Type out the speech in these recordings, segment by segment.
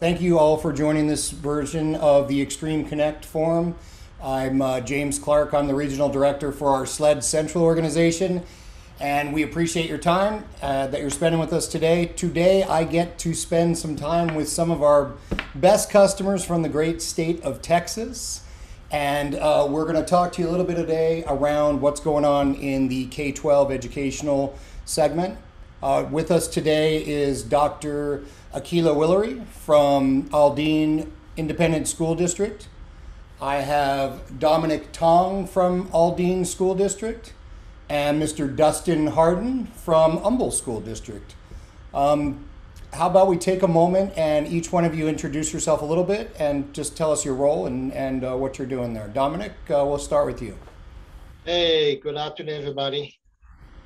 Thank you all for joining this version of the Extreme Connect Forum. I'm James Clark. I'm the Regional Director for our SLED Central organization, and we appreciate your time that you're spending with us today. Today, I get to spend some time with some of our best customers from the great state of Texas, and we're going to talk to you a little bit today around what's going on in the K-12 educational segment. With us today is Dr. Akilah Willery from Aldine Independent School District. I have Dominic Tong from Aldine School District and Mr. Dustin Hardin from Humble School District. How about we take a moment and each one of you introduce yourself a little bit and just tell us your role and what you're doing there. Dominic, we'll start with you. Hey, good afternoon, everybody.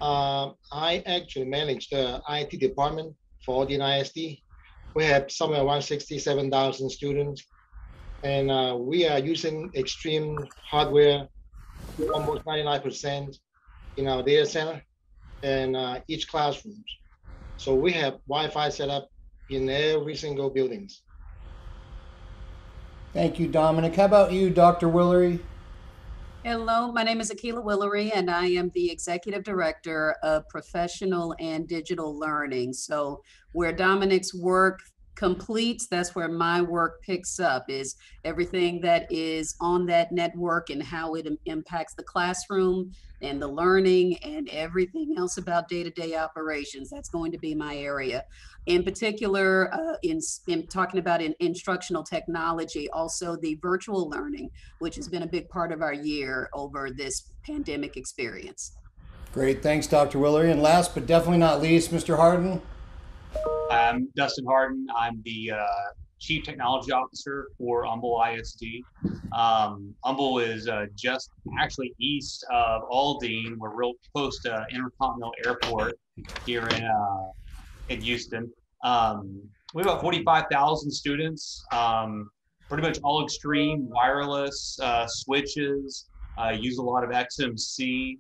I actually manage the IT department for Aldine ISD. We have somewhere around 67,000 students, and we are using Extreme hardware almost 99% in our data center and each classroom. So we have Wi-Fi set up in every single building. Thank you, Dominic. How about you, Dr. Willery? Hello, my name is Akilah Willery, and I am the Executive Director of Professional and Digital Learning. So where Dominic's work completes, that's where my work picks up, is everything that is on that network and how it impacts the classroom and the learning and everything else about day-to-day operations. That's going to be my area. In particular, in talking about instructional technology, also the virtual learning, which has been a big part of our year over this pandemic experience. Great, thanks, Dr. Willery. And last but definitely not least, Mr. Hardin. I'm Dustin Hardin. I'm the Chief Technology Officer for Humble ISD. Humble is just actually east of Aldine. We're real close to Intercontinental Airport here in Houston. We have about 45,000 students, pretty much all Extreme, wireless, switches, use a lot of XMC.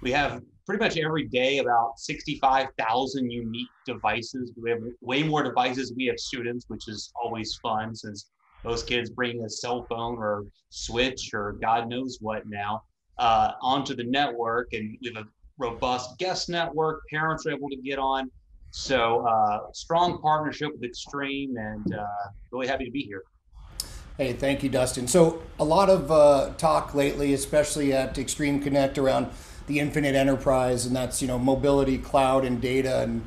We have pretty much every day about 65,000 unique devices. We have way more devices than we have students, which is always fun since most kids bring a cell phone or switch or God knows what now onto the network. And we have a robust guest network, parents are able to get on. So strong partnership with Extreme, and really happy to be here. Hey, thank you, Dustin. So a lot of talk lately, especially at Extreme Connect, around the Infinite Enterprise, and that's, you know, mobility, cloud, and data. And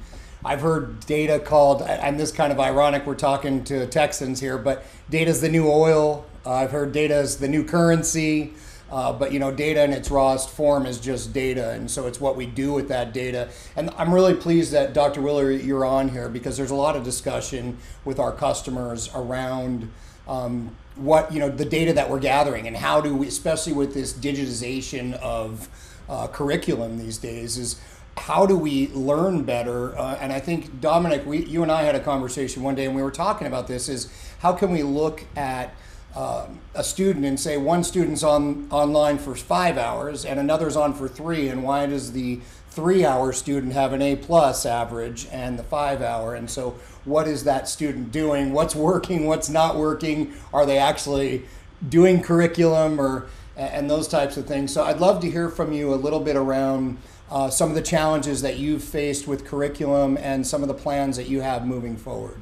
I've heard data called, and this kind of ironic, we're talking to Texans here, but data's the new oil. I've heard data's the new currency, but, you know, data in its rawest form is just data, and so it's what we do with that data. And I'm really pleased that, Dr. Willery, you're on here, because there's a lot of discussion with our customers around what, you know, the data that we're gathering, and how do we, especially with this digitization of curriculum these days, is how do we learn better? And I think, Dominic, you and I had a conversation one day, and we were talking about this, is how can we look at a student and say one student's online for 5 hours and another's on for 3, and why does the 3-hour student have an A+ average and the 5-hour? And so what is that student doing? What's working? What's not working? Are they actually doing curriculum and those types of things? So I'd love to hear from you a little bit around some of the challenges that you've faced with curriculum and some of the plans that you have moving forward.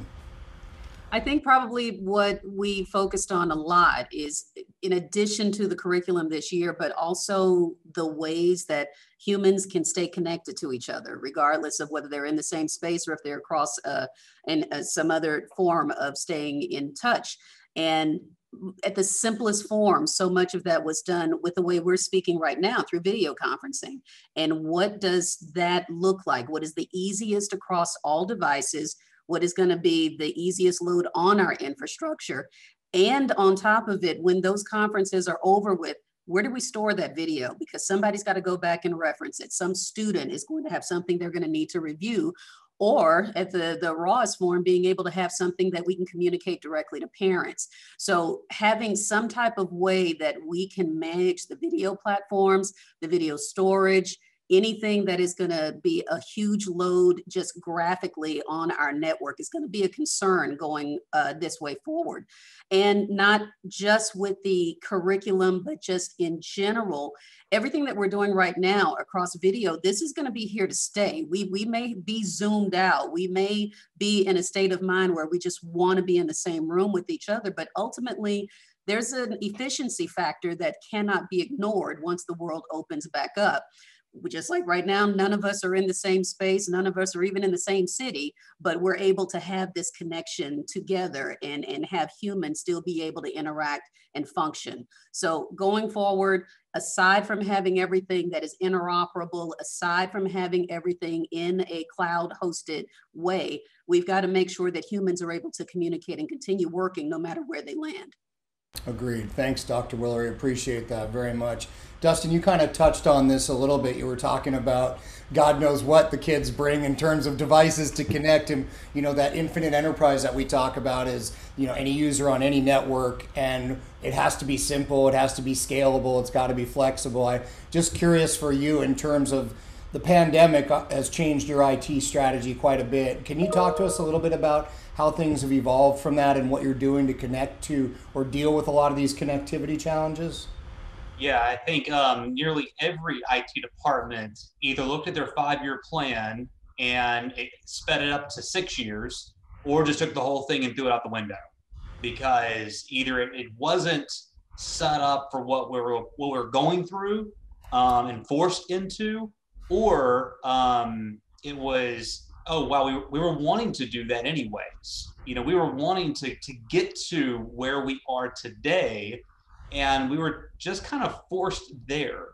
I think probably what we focused on a lot is, in addition to the curriculum this year, but also the ways that humans can stay connected to each other, regardless of whether they're in the same space or if they're across some other form of staying in touch. And at the simplest form, so much of that was done with the way we're speaking right now through video conferencing. And what does that look like? What is the easiest across all devices? What is going to be the easiest load on our infrastructure? And on top of it, when those conferences are over with, where do we store that video? Because somebody's got to go back and reference it. Some student is going to have something they're going to need to review, or at the rawest form, being able to have something that we can communicate directly to parents. So having some type of way that we can manage the video platforms, the video storage, anything that is going to be a huge load just graphically on our network is going to be a concern going this way forward. And not just with the curriculum, but just in general, everything that we're doing right now across video, this is going to be here to stay. We may be zoomed out. We may be in a state of mind where we just want to be in the same room with each other, but ultimately, there's an efficiency factor that cannot be ignored once the world opens back up. Just like right now, none of us are in the same space, none of us are even in the same city, but we're able to have this connection together and have humans still be able to interact and function. So going forward, aside from having everything that is interoperable, aside from having everything in a cloud hosted way, we've got to make sure that humans are able to communicate and continue working no matter where they land. Agreed. Thanks, Dr. Willery. Appreciate that very much. Dustin, you kind of touched on this a little bit. You were talking about God knows what the kids bring in terms of devices to connect, and you know, that infinite enterprise that we talk about is, you know, any user on any network, and it has to be simple, it has to be scalable, it's got to be flexible. I'm just curious for you in terms of the pandemic has changed your IT strategy quite a bit. Can you talk to us a little bit about how things have evolved from that and what you're doing to connect to or deal with a lot of these connectivity challenges? Yeah, I think nearly every IT department either looked at their 5-year plan and it sped it up to 6 years, or just took the whole thing and threw it out the window, because either it wasn't set up for what we're going through and forced into, or it was, oh, wow, we were wanting to do that anyways. You know, we were wanting to get to where we are today, and we were just kind of forced there,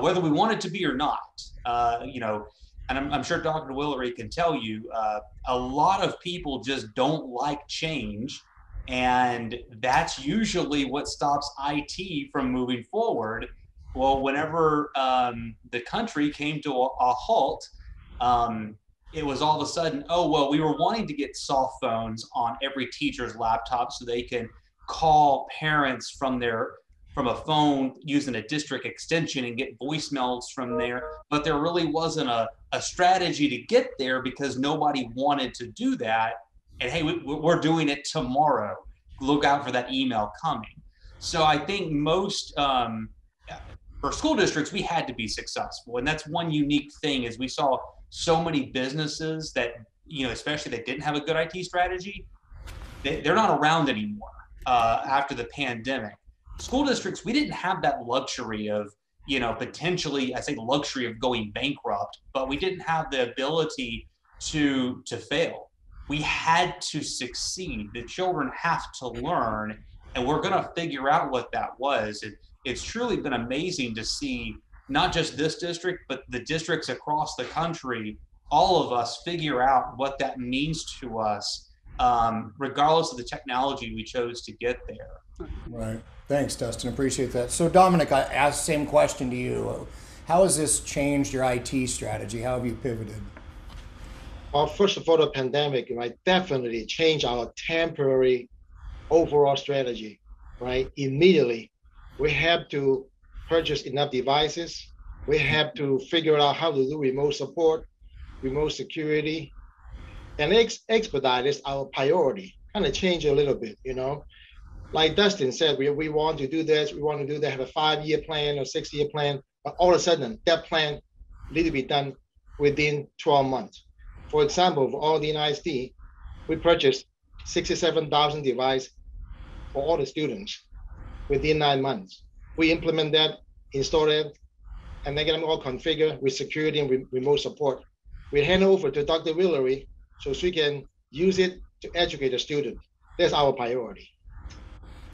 whether we wanted to be or not. You know, and I'm sure Dr. Willery can tell you, a lot of people just don't like change, and that's usually what stops IT from moving forward. Well, whenever the country came to a halt, it was all of a sudden, oh, well, we were wanting to get soft phones on every teacher's laptop so they can call parents from a phone using a district extension and get voicemails from there. But there really wasn't a strategy to get there, because nobody wanted to do that. And hey, we're doing it tomorrow. Look out for that email coming. So I think most... for school districts, we had to be successful. And that's one unique thing, is we saw so many businesses that, you know, especially that didn't have a good IT strategy, they're not around anymore after the pandemic. School districts, we didn't have that luxury of, you know, potentially, I say luxury of going bankrupt, but we didn't have the ability to fail. We had to succeed. The children have to learn, and we're gonna figure out what that was. It's truly been amazing to see not just this district, but the districts across the country, all of us figure out what that means to us, regardless of the technology we chose to get there. Right. Thanks, Dustin. Appreciate that. So, Dominic, I asked the same question to you. How has this changed your IT strategy? How have you pivoted? Well, first of all, the pandemic, right, definitely changed our temporary overall strategy, right, immediately. We have to purchase enough devices. We have to figure out how to do remote support, remote security, and expedite is our priority. Kind of change a little bit, you know. Like Dustin said, we want to do this, we want to do that, have a 5-year plan or 6-year plan, but all of a sudden that plan needs to be done within 12 months. For example, for Aldine ISD, we purchased 67,000 devices for all the students. Within 9 months, we implement that, install it, and they get them all configured with security and remote support. We hand over to Dr. Willery so she can use it to educate the student. That's our priority.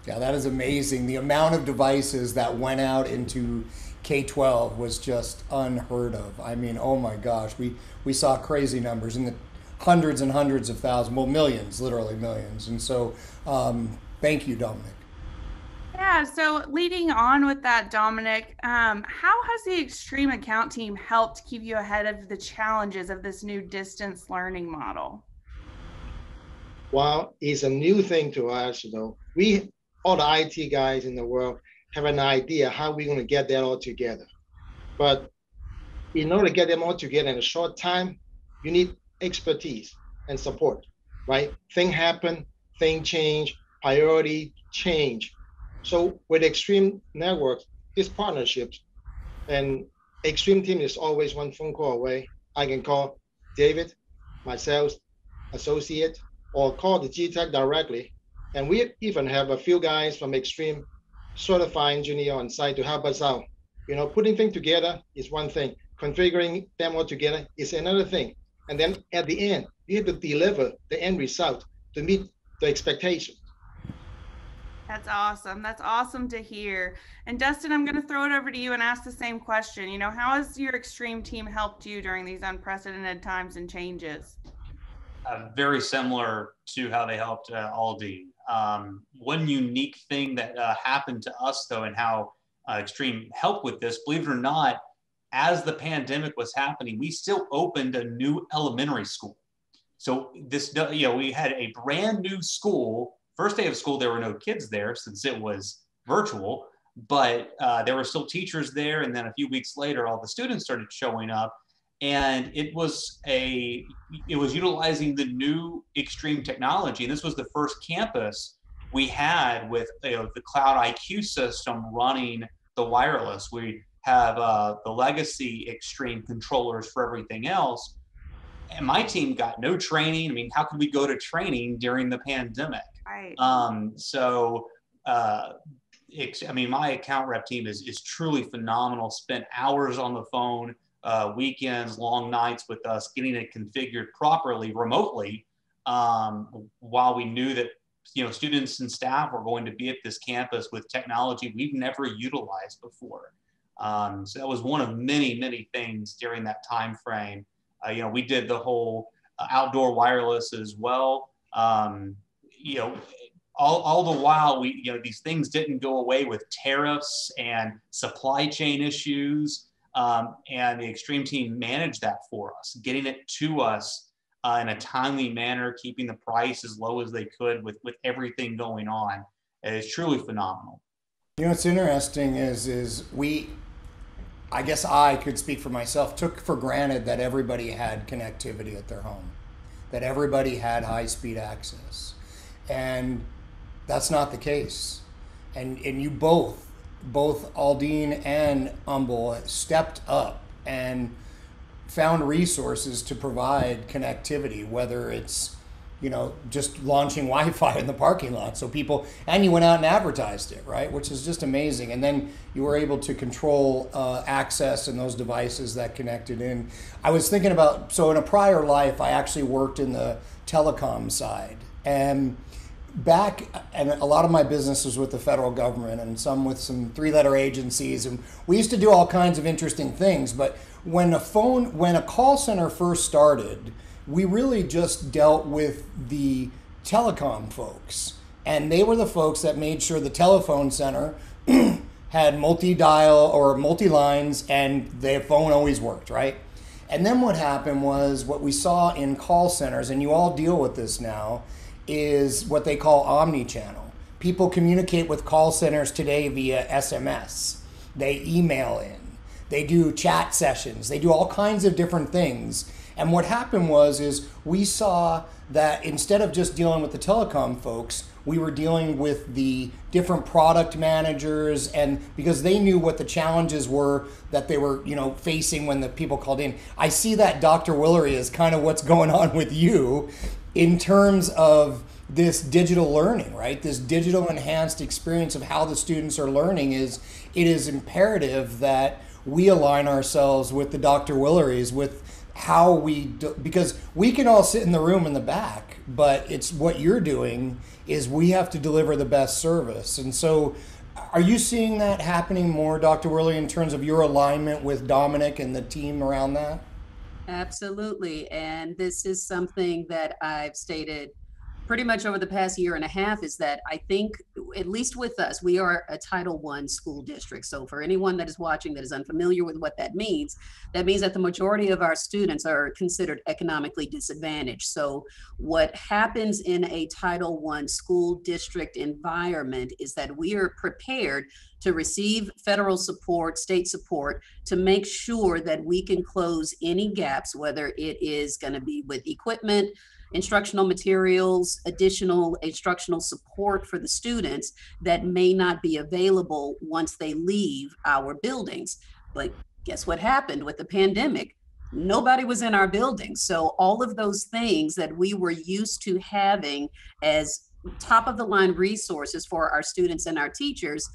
Yeah, that is amazing. The amount of devices that went out into K-12 was just unheard of. I mean, oh my gosh, we saw crazy numbers in the hundreds and hundreds of thousands, well, millions, literally millions. And so, thank you, Dominic. Yeah, so leading on with that, Dominic, how has the Extreme Account Team helped keep you ahead of the challenges of this new distance learning model? Well, it's a new thing to us, you know. We, all the IT guys in the world, have an idea how we're going to get that all together. But in order to get them all together in a short time, you need expertise and support, right? Things happen, things change, priority change. So with Extreme Networks, these partnerships and Extreme team is always one phone call away. I can call David, myself, associate, or call the GTAC directly. And we even have a few guys from Extreme certified engineer on site to help us out. You know, putting things together is one thing. Configuring them all together is another thing. And then at the end, you have to deliver the end result to meet the expectation. That's awesome. That's awesome to hear. And Dustin, I'm going to throw it over to you and ask the same question. You know, how has your Extreme team helped you during these unprecedented times and changes? Very similar to how they helped Aldine. One unique thing that happened to us, though, and how Extreme helped with this, believe it or not, as the pandemic was happening, we still opened a new elementary school. So this, you know, we had a brand new school. First day of school, there were no kids there since it was virtual, but there were still teachers there. And then a few weeks later, all the students started showing up, and it was utilizing the new Extreme technology. And this was the first campus we had with, you know, the Cloud IQ system running the wireless. We have the legacy Extreme controllers for everything else. And my team got no training. I mean, how could we go to training during the pandemic? Right. My account rep team is truly phenomenal. Spent hours on the phone, weekends, long nights with us, getting it configured properly remotely, while we knew that, you know, students and staff were going to be at this campus with technology we've never utilized before. So that was one of many, many things during that time frame. You know, we did the whole outdoor wireless as well. You know, all the while, these things didn't go away with tariffs and supply chain issues. And the Extreme team managed that for us, getting it to us in a timely manner, keeping the price as low as they could with everything going on. And it's truly phenomenal. You know, what's interesting is we, I guess I could speak for myself, took for granted that everybody had connectivity at their home, that everybody had high-speed access. And that's not the case. And you both Aldine and Humble stepped up and found resources to provide connectivity, whether it's, you know, just launching Wi-Fi in the parking lot so people, and you went out and advertised it, right? Which is just amazing. And then you were able to control access and those devices that connected in. I was thinking about, so in a prior life, I actually worked in the telecom side. And back, and a lot of my business was with the federal government and some with some three-letter agencies, and we used to do all kinds of interesting things. But when a call center first started, we really just dealt with the telecom folks, and they were the folks that made sure the telephone center had multi-dial or multi-lines and the phone always worked, right? And then what happened was what we saw in call centers, and you all deal with this now, is what they call omni-channel. People communicate with call centers today via SMS. They email in. They do chat sessions. They do all kinds of different things. And what happened was we saw that instead of just dealing with the telecom folks, we were dealing with the different product managers, and because they knew what the challenges were that they were, you know, facing when the people called in. I see that, Dr. Willery, is kind of what's going on with you in terms of this digital learning, right? This digital enhanced experience of how the students are learning is, it is imperative that we align ourselves with the Dr. Willerys, with how we do, because we can all sit in the room in the back, but it's what you're doing is we have to deliver the best service. And so are you seeing that happening more, Dr. Willery, in terms of your alignment with Dominic and the team around that? Absolutely. And this is something that I've stated pretty much over the past year and a half is that I think, at least with us, we are a Title I school district. So for anyone that is watching that is unfamiliar with what that means that the majority of our students are considered economically disadvantaged. So what happens in a Title I school district environment is that we are prepared to receive federal support, state support, to make sure that we can close any gaps, whether it is going to be with equipment, instructional materials, additional instructional support for the students that may not be available once they leave our buildings. But guess what happened with the pandemic? Nobody was in our buildings. So all of those things that we were used to having as top of the line resources for our students and our teachers,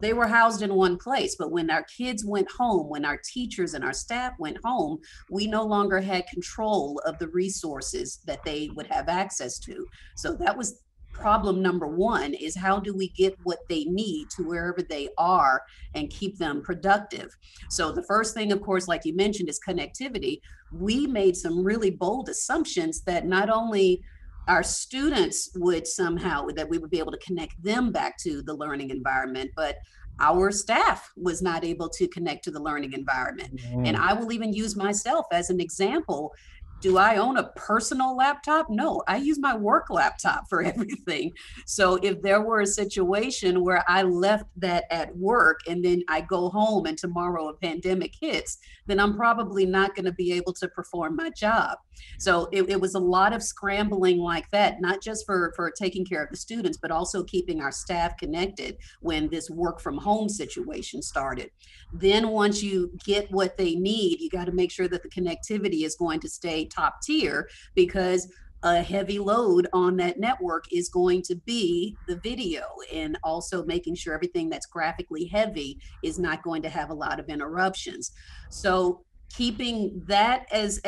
they were housed in one place. But when our kids went home, when our teachers and our staff went home, we no longer had control of the resources that they would have access to. So that was problem number one, is how do we get what they need to wherever they are and keep them productive? So the first thing, of course, like you mentioned, is connectivity. We made some really bold assumptions that not only our students would somehow, that we would be able to connect them back to the learning environment, but our staff was not able to connect to the learning environment. Mm-hmm. And I will even use myself as an example. Do I own a personal laptop? No, I use my work laptop for everything. So if there were a situation where I left that at work and then I go home and tomorrow a pandemic hits, then I'm probably not going to be able to perform my job. So it was a lot of scrambling like that, not just for taking care of the students, but also keeping our staff connected when this work from home situation started. Then once you get what they need, you got to make sure that the connectivity is going to stay top tier, because a heavy load on that network is going to be the video, and also making sure everything that's graphically heavy is not going to have a lot of interruptions. So keeping that as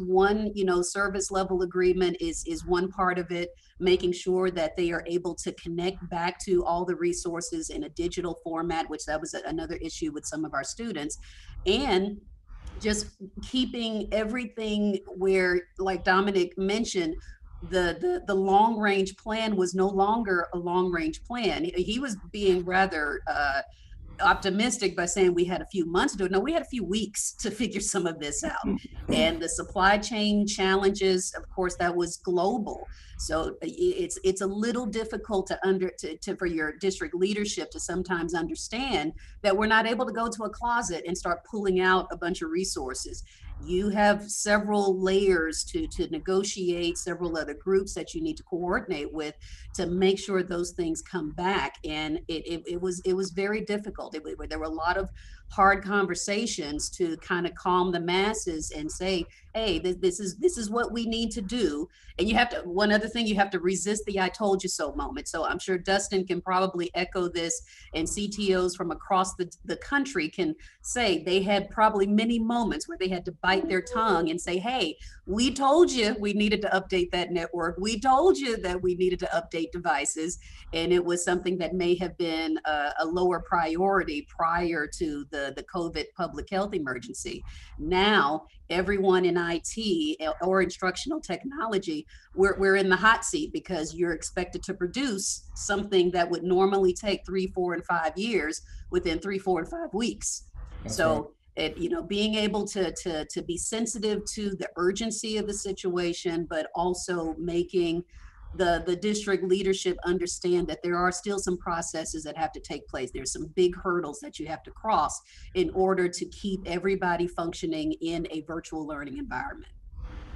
one, you know, service level agreement is one part of it, making sure that they are able to connect back to all the resources in a digital format, which that was another issue with some of our students. And just keeping everything where, like Dominic mentioned, the long range plan was no longer a long range plan. He was being rather optimistic by saying we had a few months to do it. No, we had a few weeks to figure some of this out. And the supply chain challenges, of course, that was global. So it's a little difficult for your district leadership to sometimes understand that we're not able to go to a closet and start pulling out a bunch of resources. You have several layers to negotiate, several other groups that you need to coordinate with to make sure those things come back. And it was very difficult. There were a lot of hard conversations to kind of calm the masses and say, hey, this is what we need to do. And you have to, one other thing, you have to resist the I told you so moment. So I'm sure Dustin can probably echo this, and CTOs from across the country can say they had probably many moments where they had to bite their tongue and say, hey, we told you we needed to update that network. We told you that we needed to update devices. And it was something that may have been a lower priority prior to the COVID public health emergency. Now, everyone in IT or instructional technology, we're in the hot seat, because you're expected to produce something that would normally take 3, 4, and 5 years within 3, 4, and 5 weeks. Okay. So it, you know, being able to be sensitive to the urgency of the situation, but also making the district leadership understand that there are still some processes that have to take place. There's some big hurdles that you have to cross in order to keep everybody functioning in a virtual learning environment.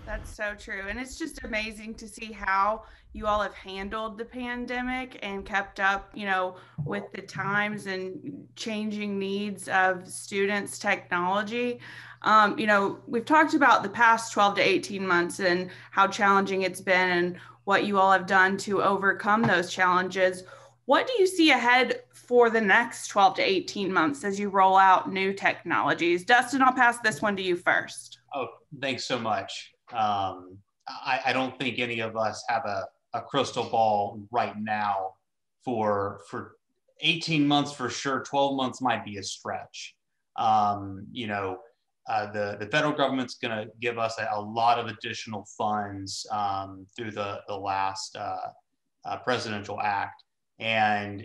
That's so true. And it's just amazing to see how you all have handled the pandemic and kept up, you know, with the times and changing needs of students' technology. You know, we've talked about the past 12 to 18 months and how challenging it's been and what you all have done to overcome those challenges. What do you see ahead for the next 12 to 18 months as you roll out new technologies? Dustin, I'll pass this one to you first. Oh, thanks so much. I don't think any of us have a crystal ball right now for 18 months for sure. 12 months might be a stretch. You know, The federal government's going to give us a lot of additional funds through the last presidential act. And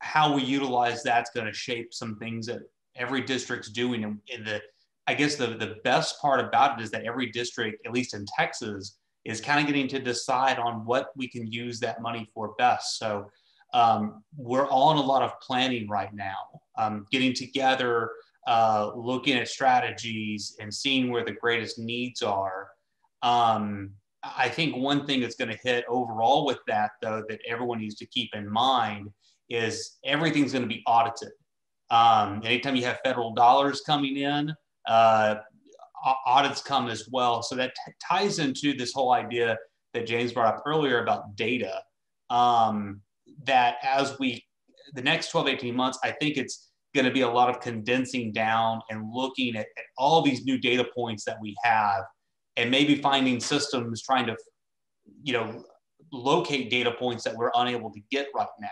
how we utilize that's going to shape some things that every district's doing. And I guess the best part about it is that every district, at least in Texas, is kind of getting to decide on what we can use that money for best. So we're all in a lot of planning right now, getting together, looking at strategies and seeing where the greatest needs are. I think one thing that's going to hit overall with that, though, that everyone needs to keep in mind is everything's going to be audited. Anytime you have federal dollars coming in, audits come as well. So that ties into this whole idea that James brought up earlier about data, that as the next 12, 18 months, I think it's going to be a lot of condensing down and looking at all these new data points that we have, and maybe finding systems trying to, locate data points that we're unable to get right now.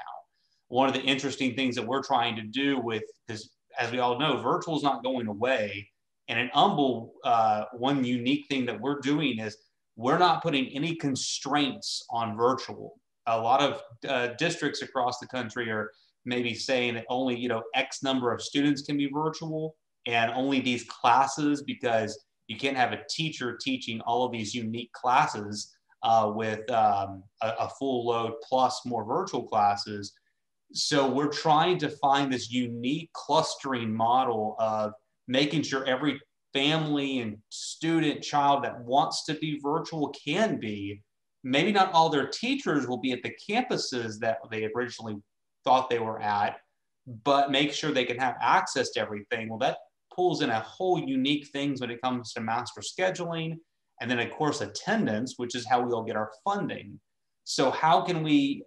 One of the interesting things that we're trying to do with, because as we all know, virtual is not going away. And in Humble, one unique thing that we're doing is we're not putting any constraints on virtual. A lot of districts across the country are maybe saying that only, X number of students can be virtual and only these classes, because you can't have a teacher teaching all of these unique classes with a full load plus more virtual classes. So we're trying to find this unique clustering model of making sure every family and student child that wants to be virtual can be. Maybe not all their teachers will be at the campuses that they originally thought they were at, but make sure they can have access to everything. Well, that pulls in a whole unique things when it comes to master scheduling, and then of course attendance, which is how we all get our funding. So how can we,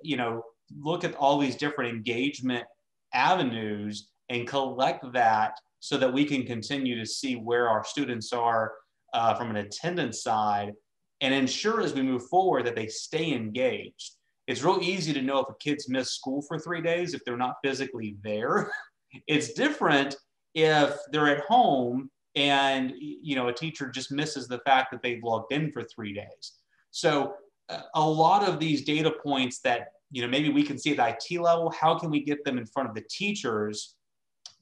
look at all these different engagement avenues and collect that so that we can continue to see where our students are from an attendance side and ensure as we move forward that they stay engaged. It's real easy to know if a kid's missed school for 3 days if they're not physically there. It's different if they're at home and a teacher just misses the fact that they've logged in for 3 days. So a lot of these data points that maybe we can see at IT level, how can we get them in front of the teachers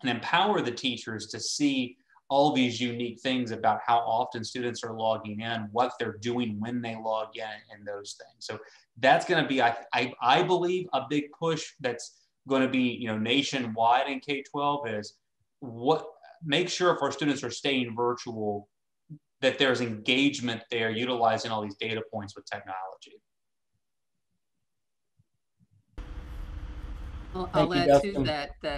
and empower the teachers to see all these unique things about how often students are logging in, what they're doing when they log in, and those things. So that's going to be, I believe, a big push that's going to be nationwide in K-12 is make sure if our students are staying virtual, that there's engagement there utilizing all these data points with technology. I'll add to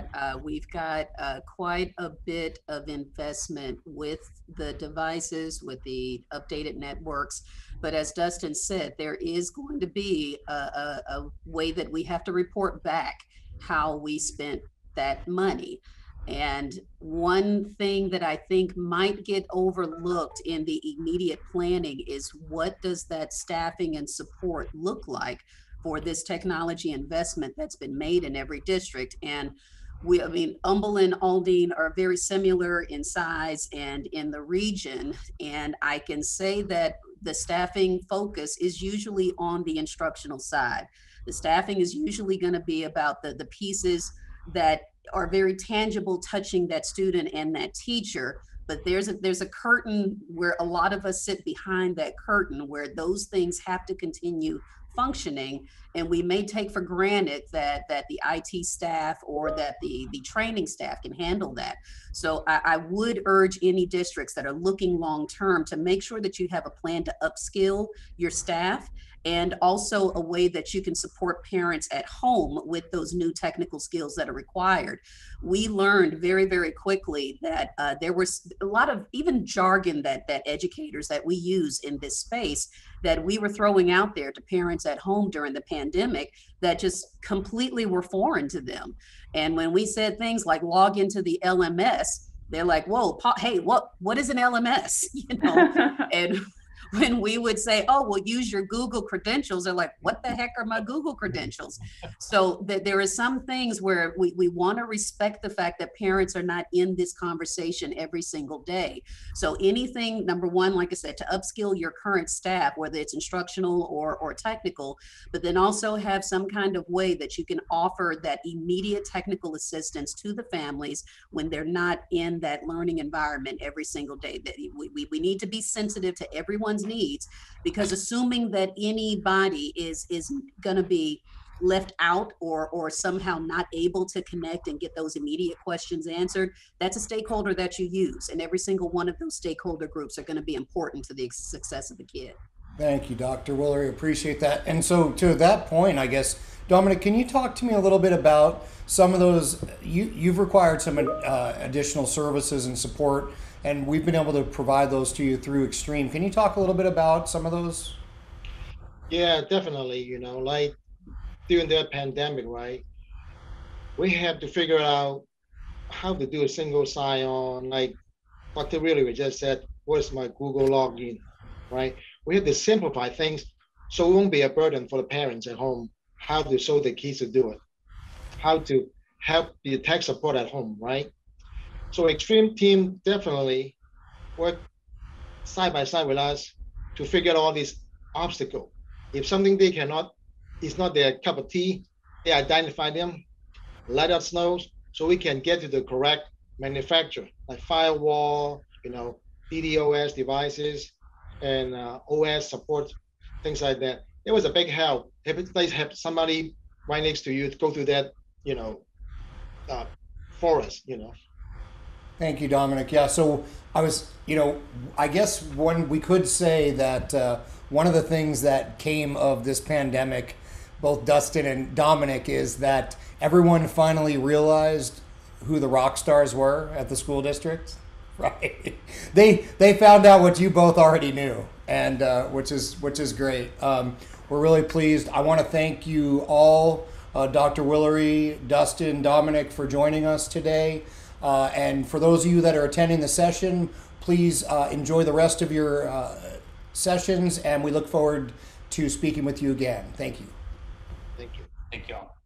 that we've got quite a bit of investment with the devices, with the updated networks. But as Dustin said, there is going to be a way that we have to report back how we spent that money. And one thing that I think might get overlooked in the immediate planning is what does that staffing and support look like for this technology investment that's been made in every district. And I mean, Humble and Aldine are very similar in size and in the region. And I can say that the staffing focus is usually on the instructional side. The staffing is usually going to be about the pieces that are very tangible, touching that student and that teacher. But there's a curtain where a lot of us sit behind that curtain where those things have to continue functioning, and we may take for granted that the IT staff or that the training staff can handle that. So I would urge any districts that are looking long-term to make sure that you have a plan to upskill your staff and also a way that you can support parents at home with those new technical skills that are required. We learned very, very quickly that there was a lot of even jargon that educators that we use in this space that we were throwing out there to parents at home during the pandemic that just completely were foreign to them. And when we said things like log into the LMS, they're like, whoa, hey, what is an LMS? And when we would say, oh, well, use your Google credentials, they're like, what the heck are my Google credentials? So that there are some things where we want to respect the fact that parents are not in this conversation every single day. So anything, number one, like I said, to upskill your current staff, whether it's instructional or technical, but then also have some kind of way that you can offer that immediate technical assistance to the families when they're not in that learning environment every single day. That we need to be sensitive to everyone's needs, because assuming that anybody is going to be left out or somehow not able to connect and get those immediate questions answered, that's a stakeholder that you use, and every single one of those stakeholder groups are going to be important to the success of the kid. Thank you, Dr. Willery. Appreciate that. And so to that point, I guess, Dominic, can you talk to me a little bit about some of those, you've required some additional services and support, and we've been able to provide those to you through Extreme. Can you talk a little bit about some of those? Yeah, definitely. You know, like during the pandemic, right, we had to figure out how to do a single sign-on. Like Dr. Willery just said, where's my Google login, right? We have to simplify things so it won't be a burden for the parents at home, how to show the kids to do it, how to help the tech support at home, right? So Extreme team definitely worked side by side with us to figure out all these obstacles. If something they cannot, it's not their cup of tea, they identify them, let us know so we can get to the correct manufacturer, like firewall, you know, DDoS devices, and OS support, things like that. It was a big help. If it's have somebody right next to you to go through that, you know, forest, you know. Thank you, Dominic. Yeah, so I was, you know, I guess one, we could say that one of the things that came of this pandemic, both Dustin and Dominic, is that everyone finally realized who the rock stars were at the school district. Right, they found out what you both already knew, and which is great. We're really pleased. I want to thank you all, Dr. Willery, Dustin, Dominic, for joining us today. And for those of you that are attending the session, please enjoy the rest of your sessions, and we look forward to speaking with you again. Thank you. Thank you. Thank you all.